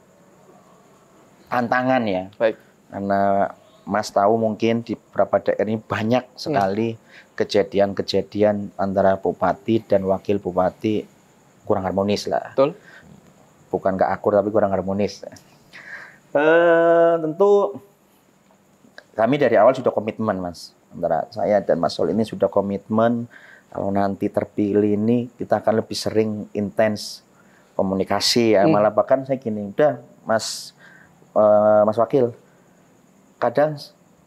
tantangan ya. Baik. Karena Mas tahu mungkin di beberapa daerah ini banyak sekali kejadian-kejadian antara bupati dan wakil bupati kurang harmonis lah. Betul. Bukan nggak akur tapi kurang harmonis. Tentu kami dari awal sudah komitmen Mas. Antara saya dan Mas Sol ini sudah komitmen. Kalau nanti terpilih ini kita akan lebih sering intens komunikasi ya. Malah bahkan saya gini, udah Mas Wakil, kadang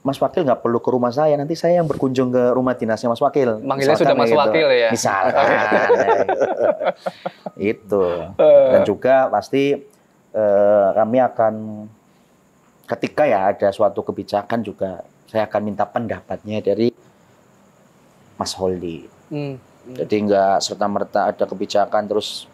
Mas Wakil nggak perlu ke rumah saya, nanti saya yang berkunjung ke rumah dinasnya Mas Wakil. Manggilnya sudah Mas Wakil ya? Misalkan. Itu. Dan juga pasti kami akan, ketika ya ada suatu kebijakan juga, saya akan minta pendapatnya dari Mas Holdi. Jadi nggak serta-merta ada kebijakan terus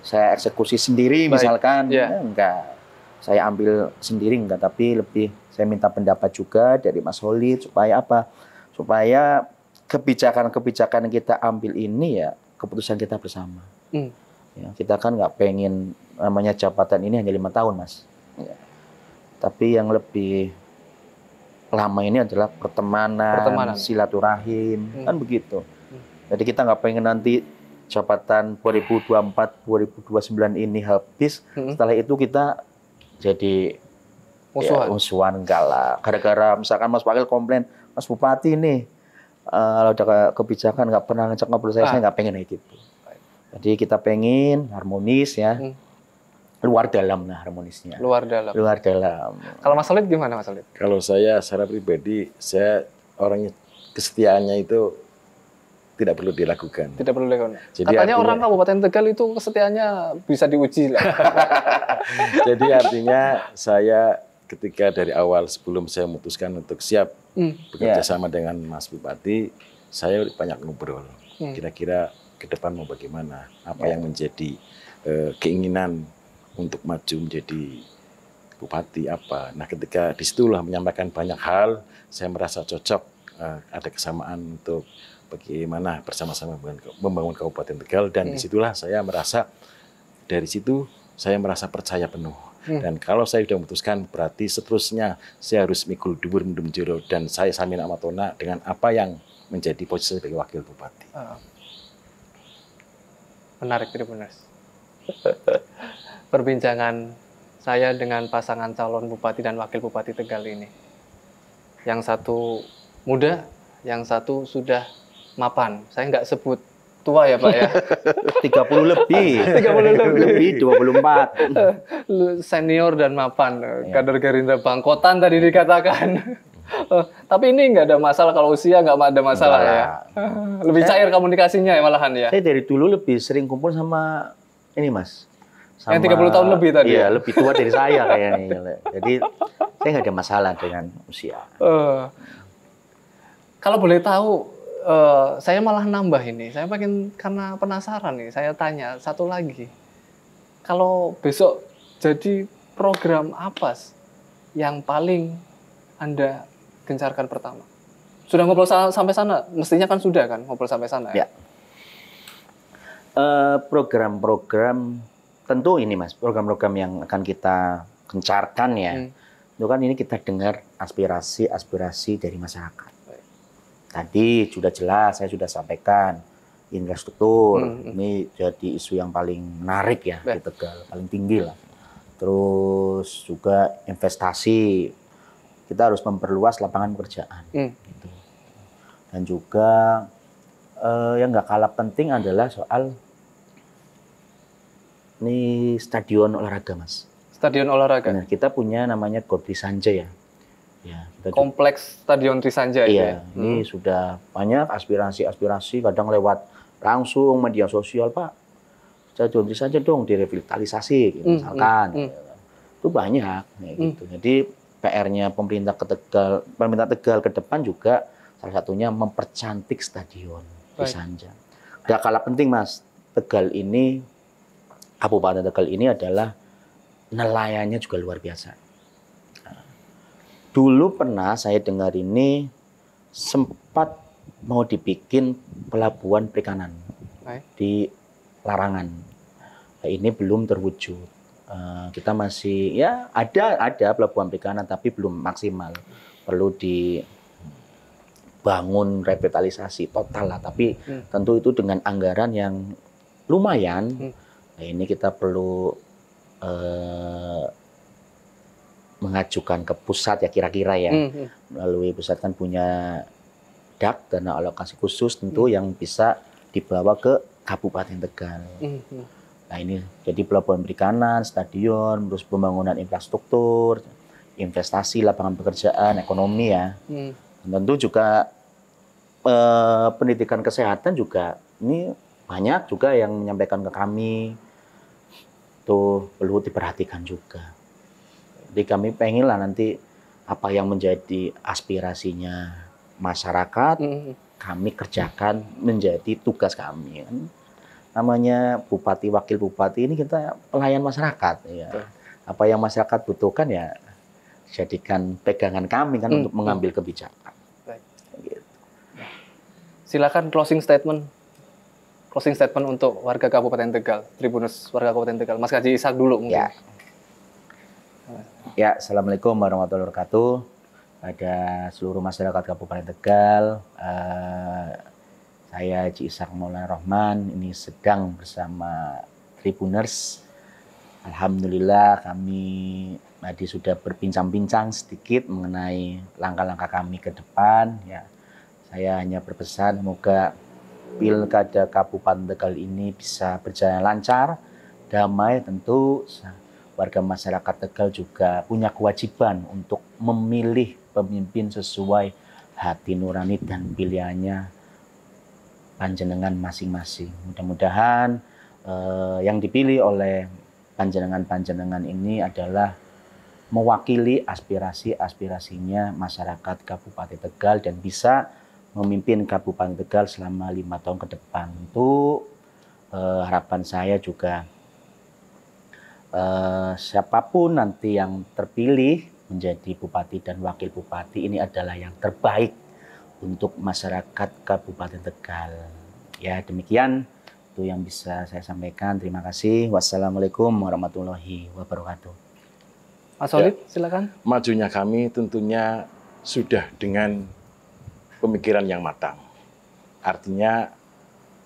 saya eksekusi sendiri. Baik. Misalkan enggak, saya ambil sendiri enggak, tapi lebih saya minta pendapat juga dari Mas Holdi supaya apa? Supaya kebijakan-kebijakan kita ambil ini ya keputusan kita bersama. Ya, kita kan nggak pengen namanya jabatan ini hanya 5 tahun Mas. Ya. Tapi yang lebih lama ini adalah pertemanan. Silaturahim, kan begitu. Jadi kita nggak pengen nanti jabatan 2024-2029 ini habis, setelah itu kita jadi musuhan galak. Gara-gara misalkan Mas Wakil komplain, Mas Bupati nih, kalau ada kebijakan nggak pernah ngecek ngobrol saya nggak pengen kayak gitu. Jadi kita pengen harmonis ya, luar dalam lah harmonisnya. Luar dalam. Kalau Mas Kholid gimana Mas Kholid? Kalau saya secara pribadi, saya orangnya kesetiaannya itu tidak perlu dilakukan. Tidak perlu dilakukan. Jadi katanya artinya, orang Kabupaten Tegal itu kesetiaannya bisa diuji lah. Jadi artinya saya ketika dari awal sebelum saya memutuskan untuk siap bekerja sama dengan Mas Bupati, saya banyak ngobrol. Kira-kira ke depan mau bagaimana? Apa yang menjadi keinginan untuk maju menjadi bupati apa. Nah ketika disitulah menyampaikan banyak hal, saya merasa cocok, ada kesamaan untuk bagaimana bersama-sama membangun Kabupaten Tegal, dan disitulah saya merasa, dari situ saya merasa percaya penuh. Dan kalau saya sudah memutuskan, berarti seterusnya saya harus mikul dubur mendum jero, dan saya samina amatona dengan apa yang menjadi posisi sebagai wakil bupati. Menarik, Tribuners. Perbincangan saya dengan pasangan calon bupati dan wakil bupati Tegal ini. Yang satu muda, yang satu sudah mapan. Saya nggak sebut tua ya Pak ya. 30 lebih. 30 lebih, 24. Senior dan mapan. Kader Gerindra bangkotan tadi dikatakan. Tapi ini nggak ada masalah kalau usia, nggak ada masalah ya. Lebih cair komunikasinya ya malahan ya. Saya dari dulu lebih sering kumpul sama ini Mas. Sama, yang 30 tahun lebih tadi? Iya, lebih tua dari saya kayaknya. Jadi saya nggak ada masalah dengan usia. Kalau boleh tahu, saya malah nambah ini. Saya pengen, karena penasaran nih, saya tanya satu lagi. Kalau besok jadi program apa yang paling Anda gencarkan pertama? Sudah ngobrol sampai sana? Mestinya kan sudah kan ngobrol sampai sana ya? Program-program... Tentu ini Mas, program-program yang akan kita gencarkan ya. Itu kan ini kita dengar aspirasi-aspirasi dari masyarakat. Tadi sudah jelas, saya sudah sampaikan. Infrastruktur, ini jadi isu yang paling menarik ya di Tegal, paling tinggi lah. Terus juga investasi, kita harus memperluas lapangan pekerjaan. Gitu. Dan juga yang nggak kalah penting adalah soal ini stadion olahraga, Mas. Stadion olahraga. Nah, kita punya namanya Gortisanja ya. Ya, kita kompleks Stadion Trisanja. Iya, ya? Ini sudah banyak aspirasi-aspirasi, kadang lewat langsung media sosial, Pak. Stadion Trisanja dong direvitalisasi, gitu, misalkan. Itu banyak, ya, gitu. Jadi PR-nya pemerintah Tegal ke depan juga salah satunya mempercantik Stadion Trisanja. Gak kalah penting, Mas. Tegal ini, Kabupaten Tegal ini adalah nelayannya juga luar biasa. Dulu pernah saya dengar ini sempat mau dibikin pelabuhan perikanan di Larangan. Ini belum terwujud. Kita masih ya ada pelabuhan perikanan tapi belum maksimal. Perlu dibangun revitalisasi total lah. Tapi tentu itu dengan anggaran yang lumayan. Nah, ini kita perlu mengajukan ke pusat ya kira-kira ya, melalui pusat kan punya DAK, dana alokasi khusus tentu yang bisa dibawa ke Kabupaten Tegal. Nah ini jadi pelabuhan perikanan, stadion, terus pembangunan infrastruktur, investasi, lapangan pekerjaan, ekonomi ya. Tentu juga pendidikan kesehatan juga ini banyak juga yang menyampaikan ke kami tuh perlu diperhatikan juga. Jadi kami pengenlah nanti apa yang menjadi aspirasinya masyarakat, kami kerjakan menjadi tugas kami. Namanya bupati, wakil bupati ini kita pelayan masyarakat. Ya. Apa yang masyarakat butuhkan ya jadikan pegangan kami kan untuk mengambil kebijakan. Gitu. Silakan closing statement untuk warga Kabupaten Tegal, Tribunus warga Kabupaten Tegal, Mas Haji Ishak dulu mungkin. Ya. Ya, assalamualaikum warahmatullahi wabarakatuh. Pada seluruh masyarakat Kabupaten Tegal, saya Haji Ishak Maulana Rohman ini sedang bersama Tribuners. Alhamdulillah kami tadi sudah berbincang-bincang sedikit mengenai langkah-langkah kami ke depan. Ya, saya hanya berpesan semoga Pilkada Kabupaten Tegal ini bisa berjalan lancar, damai tentu. Warga masyarakat Tegal juga punya kewajiban untuk memilih pemimpin sesuai hati nurani dan pilihannya panjenengan masing-masing. Mudah-mudahan yang dipilih oleh panjenengan-panjenengan ini adalah mewakili aspirasi-aspirasinya masyarakat Kabupaten Tegal dan bisa memimpin Kabupaten Tegal selama 5 tahun ke depan. Itu harapan saya juga. Siapapun nanti yang terpilih menjadi bupati dan wakil bupati ini adalah yang terbaik untuk masyarakat Kabupaten Tegal. Ya demikian itu yang bisa saya sampaikan. Terima kasih. Wassalamualaikum warahmatullahi wabarakatuh. Mas Kholid, ya, silakan. Majunya kami tentunya sudah dengan pemikiran yang matang. Artinya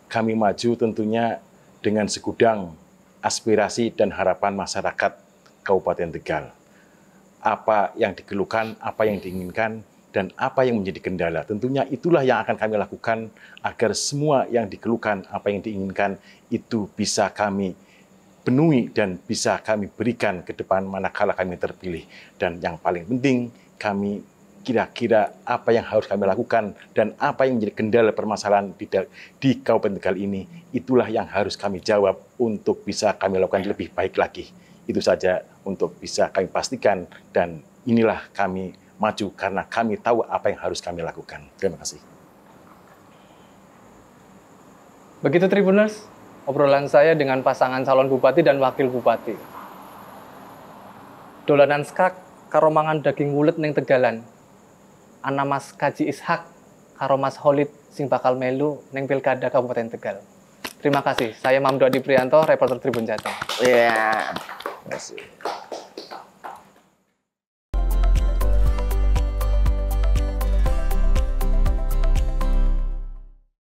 kami maju tentunya dengan segudang aspirasi dan harapan masyarakat Kabupaten Tegal. Apa yang dikeluhkan, apa yang diinginkan, dan apa yang menjadi kendala. Tentunya itulah yang akan kami lakukan agar semua yang dikeluhkan, apa yang diinginkan, itu bisa kami penuhi dan bisa kami berikan ke depan manakala kami terpilih. Dan yang paling penting, kami kira-kira apa yang harus kami lakukan dan apa yang menjadi kendala permasalahan di Kabupaten Tegal ini, itulah yang harus kami jawab untuk bisa kami lakukan lebih baik lagi. Itu saja untuk bisa kami pastikan dan inilah kami maju karena kami tahu apa yang harus kami lakukan. Terima kasih. Begitu Tribuners, obrolan saya dengan pasangan calon bupati dan wakil bupati. Dolanan skak karo mangan daging wulet ning Tegalan. Ana Mas Haji Ishak karo Mas Kholid sing bakal melu ning Pilkada Kabupaten Tegal. Terima kasih. Saya Mamduh Adi Prianto, reporter Tribun Jateng. Iya. Yeah. Terima kasih.